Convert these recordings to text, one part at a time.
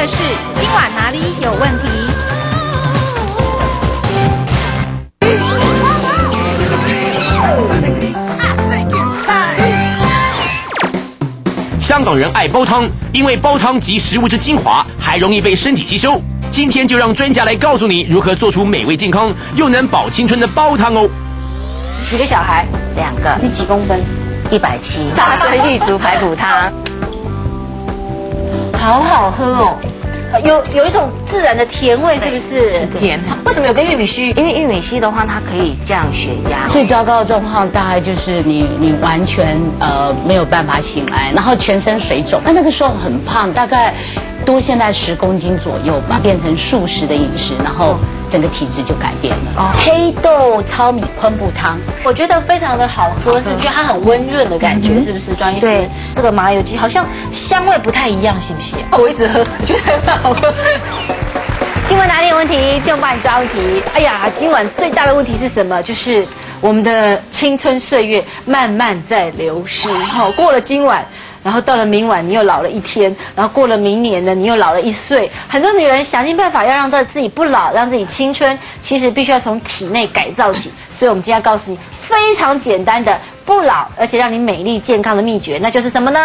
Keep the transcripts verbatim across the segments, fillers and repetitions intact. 测试今晚哪里有问题。 香港人爱煲汤，因为煲汤集食物之精华，还容易被身体吸收。今天就让专家来告诉你如何做出美味健康又能保青春的煲汤哦。几个小孩？两个。你几公分？一百七。大参玉竹排骨汤，好好喝哦，有有一种自然的甜味，是不是？甜。为什么有个玉米须？因为玉米须的话，它可以降血压。最糟糕的状况大概就是你你完全呃没有办法醒来，然后全身水肿。那那个时候很胖，大概多现在十公斤左右吧，变成素食的饮食，然后整个体质就改变了。哦、黑豆糙米昆布汤，我觉得非常的好喝，是觉得它很温润的感觉，嗯、是不是？庄医师，这个麻油鸡好像香味不太一样，是不是？我一直喝，觉得很好喝。 今晚哪里有问题？就帮你抓问题。哎呀，今晚最大的问题是什么？就是我们的青春岁月慢慢在流失。好，过了今晚，然后到了明晚，你又老了一天；然后过了明年呢，你又老了一岁。很多女人想尽办法要让她自己不老，让自己青春，其实必须要从体内改造起。所以我们今天要告诉你非常简单的不老，而且让你美丽健康的秘诀，那就是什么呢？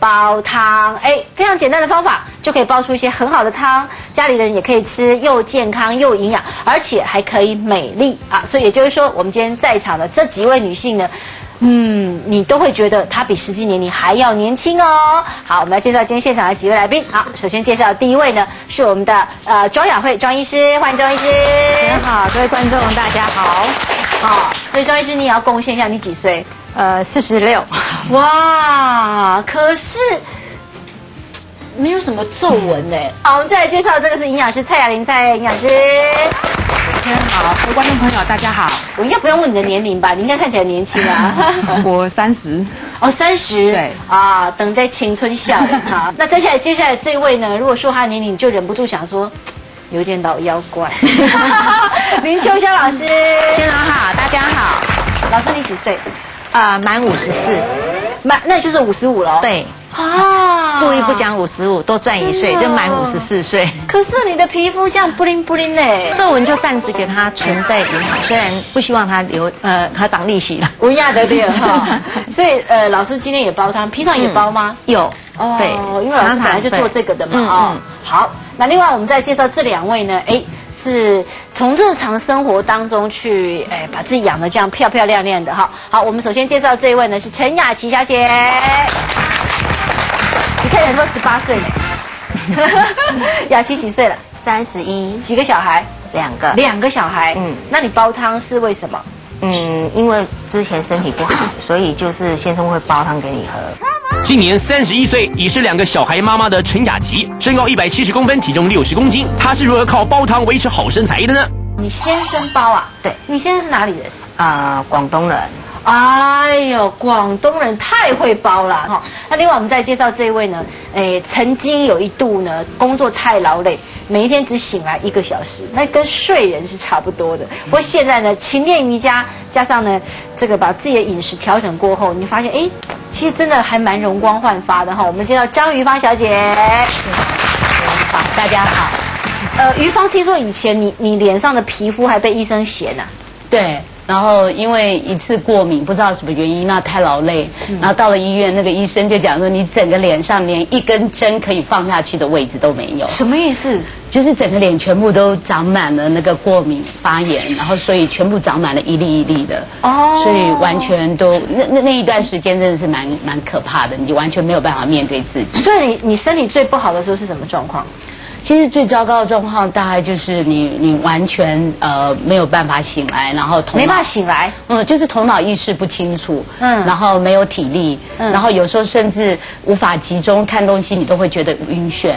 煲汤，哎，非常简单的方法就可以煲出一些很好的汤，家里人也可以吃，又健康又营养，而且还可以美丽啊！所以也就是说，我们今天在场的这几位女性呢，嗯，你都会觉得她比实际年龄还要年轻哦。好，我们来介绍今天现场的几位来宾。好，首先介绍第一位呢是我们的呃庄雅慧庄医师，欢迎庄医师。您好，各位观众大家好。好，所以庄医师你也要贡献一下，你几岁？ 呃，四十六，哇！可是没有什么皱纹哎。好，我们再来介绍，这个是营养师蔡雅玲，蔡营养师。大家好，各位观众朋友，大家好。我应该不用问你的年龄吧？你应该看起来年轻啊。我三十。哦，三十。对。啊，等待青春笑。好，那接下来接下来这位呢？如果说他年龄，你就忍不住想说。 有点老妖怪，林秋香老师，先生好，大家好，老师你几岁？呃，满五十四，满那就是五十五了。对，啊，故意不讲五十五，多赚一岁，就满五十四岁。可是你的皮肤像布灵布灵嘞，皱纹就暂时给它存在银行，虽然不希望它留，呃，它长利息了，无亚得利哈。所以呃，老师今天也煲汤，平常也煲吗？有，对，因为老师本来就做这个的嘛啊。好。 那另外，我们再介绍这两位呢，哎，是从日常生活当中去，哎，把自己养得这样漂漂亮亮的哈。好，我们首先介绍这一位呢是陈雅琪小姐，你看起来都十八岁呢。雅琪几岁了？三十一。几个小孩？两个。两个小孩。嗯。那你煲汤是为什么？嗯，因为之前身体不好，所以就是先生会煲汤给你喝。 今年三十一岁，已是两个小孩妈妈的陈雅琪，身高一百七十公分，体重六十公斤。她是如何靠煲汤维持好身材的呢？你先生煲啊？对，你先生是哪里人？啊、呃，广东人。哎呦，广东人太会煲了哈、哦。那另外我们再介绍这一位呢，哎，曾经有一度呢，工作太劳累，每一天只醒来一个小时，那跟睡人是差不多的。不过现在呢，勤练瑜伽，加上呢，这个把自己的饮食调整过后，你发现哎。 其实真的还蛮容光焕发的哈，我们介绍张瑜芳小姐，好，大家好。呃，瑜芳，听说以前你你脸上的皮肤还被医生嫌呐、啊？对，然后因为一次过敏，不知道什么原因，那太劳累，嗯、然后到了医院，那个医生就讲说，你整个脸上连一根针可以放下去的位置都没有。什么意思？就是整个脸全部都长满了那个过敏发炎，然后所以全部长满了一粒一粒的。哦， oh. 所以完全都那那那一段时间真的是蛮蛮可怕的，你完全没有办法面对自己。所以你你身体最不好的时候是什么状况？ 其实最糟糕的状况大概就是你你完全呃没有办法醒来，然后头脑没办法醒来，嗯，就是头脑意识不清楚，嗯，然后没有体力，嗯，然后有时候甚至无法集中看东西，你都会觉得晕眩，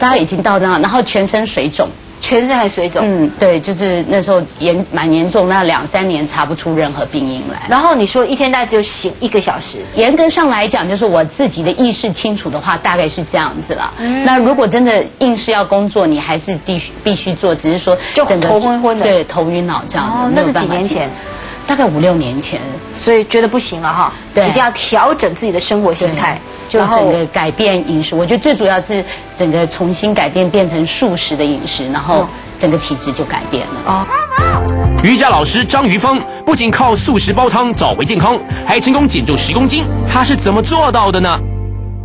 大概已经到那，然后全身水肿，全身还水肿，嗯，对，就是那时候严蛮严重，那两三年查不出任何病因来。然后你说一天大概就醒一个小时，严格上来讲，就是我自己的意识清楚的话，大概是这样子啦。嗯、那如果真的硬是要工作，你还是必须必须做，只是说整个就头昏昏的，对，头晕脑胀的。哦，那是几年前。大概五六年前，所以觉得不行了哈，对，一定要调整自己的生活心态，就整个改变饮食。我觉得最主要是整个重新改变，变成素食的饮食，然后整个体质就改变了。哦。瑜伽老师张瑜峰不仅靠素食煲汤找回健康，还成功减重十公斤，他是怎么做到的呢？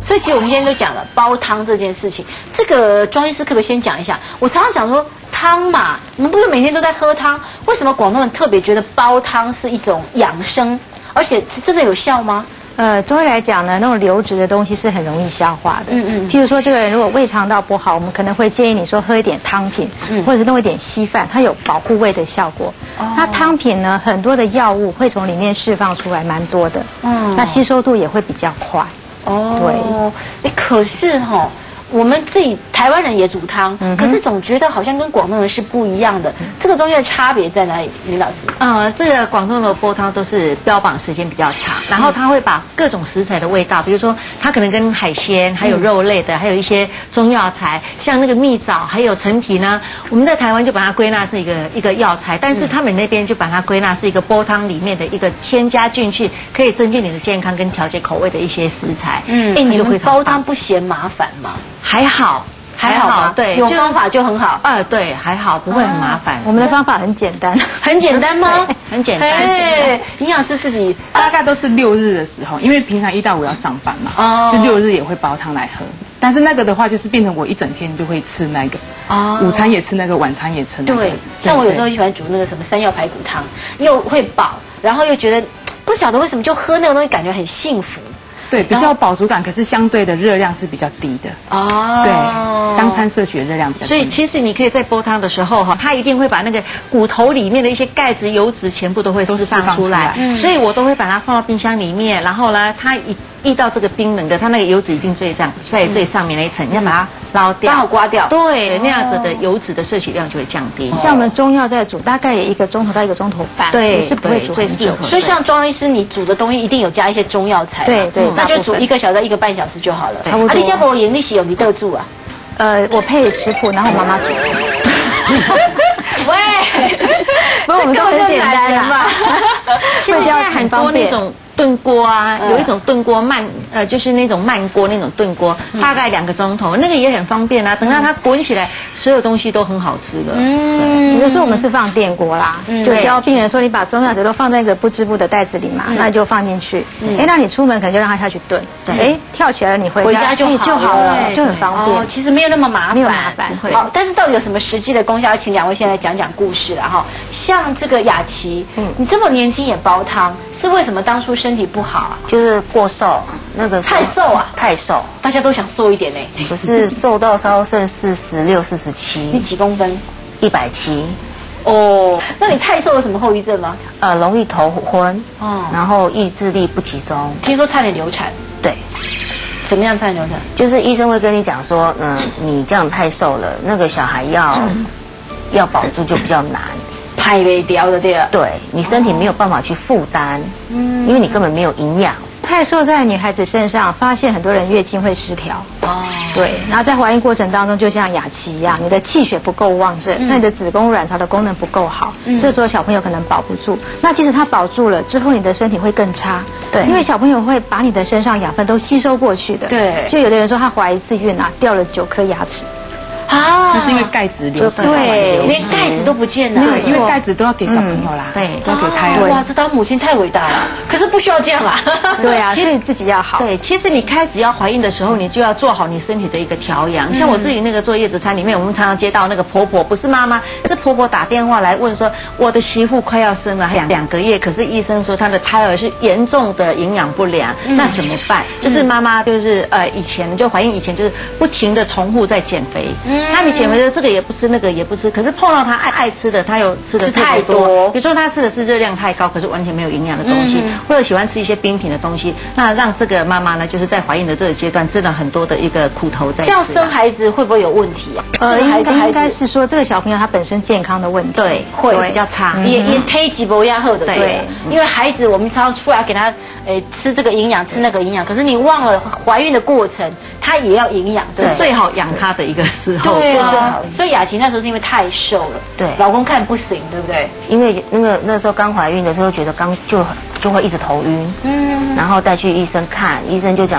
所以，其实我们今天就讲了煲汤这件事情。这个庄医师可不可以先讲一下？我常常讲说汤嘛，我们不是每天都在喝汤，为什么广东人特别觉得煲汤是一种养生，而且真的有效吗？呃，中医来讲呢，那种流质的东西是很容易消化的。嗯嗯。譬如说，这个人如果胃肠道不好，我们可能会建议你说喝一点汤品，嗯、或者是弄一点稀饭，它有保护胃的效果。哦。那汤品呢，很多的药物会从里面释放出来，蛮多的。嗯。那吸收度也会比较快。 哦，对，可是哈、哦，我们自己台湾人也煮汤，嗯、可是总觉得好像跟广东人是不一样的，嗯、这个中间的差别在哪里？林老师？呃，这个广东的煲汤都是标榜时间比较长，然后他会把各种食材的味道，比如说他可能跟海鲜、还有肉类的，还有一些中药材，像那个蜜枣还有陈皮呢，我们在台湾就把它归纳是一个一个药材，但是他们那边就把它归纳是一个煲汤里面的一个添加进去，可以增进你的健康跟调节口味的一些食材。 嗯，哎，你们煲汤不嫌麻烦吗？还好，还好，对，有方法就很好。呃，对，还好，不会很麻烦。我们的方法很简单，很简单吗？很简单。哎，营养师自己大概都是六日的时候，因为平常一到五要上班嘛，哦，就六日也会煲汤来喝。但是那个的话，就是变成我一整天就会吃那个，哦，午餐也吃那个，晚餐也吃那个。对，像我有时候喜欢煮那个什么山药排骨汤，又会饱，然后又觉得不晓得为什么就喝那个东西，感觉很幸福。 对，比较饱足感，可是相对的热量是比较低的哦。对，当餐摄取的热量比较低。所以其实你可以在煲汤的时候哈，它一定会把那个骨头里面的一些钙质、油脂全部都会释放出来。嗯、所以我都会把它放到冰箱里面，然后呢，它一遇到这个冰冷的，它那个油脂一定最上在最上面那一层，嗯、要把它捞掉，刚好刮掉。对，那样子的油脂的摄取量就会降低。像我们中药在煮，大概也一个钟头到一个钟头半，对，是不会煮很久。所以像庄医师，你煮的东西一定有加一些中药材。对对。 那就煮一个小时到一个半小时就好了。差不多。啊，你先帮我演那些有你得住啊？呃，我配食谱，然后我妈妈煮。喂，不是我们都很简单啦。现在很多那种炖锅啊，有一种炖锅慢，呃，就是那种慢锅那种炖锅，大概两个钟头，那个也很方便啊。等到它滚起来，所有东西都很好吃的。嗯，有时候我们是放电锅啦，对，教病人说你把中药材都放在一个不织布的袋子里嘛，那就放进去。哎，那你出门可能就让它下去炖，哎，跳起来了你回家就好了，就很方便。哦，其实没有那么麻烦，没有麻烦。好，但是到底有什么实际的功效？请两位先来讲讲故事了哈。像这个雅琪，你这么年轻也煲汤，是为什么当初生？ 身体不好、啊，就是过瘦，那个太瘦啊，太瘦，大家都想瘦一点呢。可是瘦到超剩四十六、四十七，你几公分？一百七。哦，那你太瘦有什么后遗症吗？呃，容易头昏，哦，然后意志力不集中，听说差点流产。对，怎么样差点流产？就是医生会跟你讲说，嗯、呃，你这样太瘦了，那个小孩要、嗯、要保住就比较难。 太微掉的对了，对你身体没有办法去负担，嗯，因为你根本没有营养。太瘦在女孩子身上，发现很多人月经会失调。哦，对，然后在怀孕过程当中，就像雅琪一样，你的气血不够旺盛，嗯、那你的子宫、卵巢的功能不够好，嗯、这时候小朋友可能保不住。那即使他保住了之后，你的身体会更差。对，因为小朋友会把你的身上养分都吸收过去的。对，就有的人说他怀一次孕啊，掉了九颗牙齿。 啊，那是因为钙质流失，对，连钙质都不见了。因为钙质都要给小朋友啦，对，都要给胎儿。哇，这当母亲太伟大了，可是不需要这样啊。对啊，其实自己要好。对，其实你开始要怀孕的时候，你就要做好你身体的一个调养。像我自己那个做月子餐里面，我们常常接到那个婆婆，不是妈妈，是婆婆打电话来问说，我的媳妇快要生了两两个月，可是医生说她的胎儿是严重的营养不良，那怎么办？就是妈妈就是呃以前就怀孕以前就是不停的重复在减肥。 他们减肥的这个也不吃，那个也不吃，可是碰到他爱爱吃的，他又吃的太多。比如说他吃的是热量太高，可是完全没有营养的东西，嗯、或者喜欢吃一些冰品的东西，那让这个妈妈呢，就是在怀孕的这个阶段，真的很多的一个苦头在吃。这样生孩子会不会有问题啊？呃，应该应该是说这个小朋友他本身健康的问题，对，会比较差，也也推几波压后的，对。因为孩子我们常常出来给他，诶、呃，吃这个营养，吃那个营养，可是你忘了怀孕的过程。它也要营养，是最好养它的一个时候。对啊，所以雅琪那时候是因为太瘦了，对，老公看不行，对不对？因为那个那时候刚怀孕的时候，觉得刚就就会一直头晕，嗯，然后带去医生看，医生就讲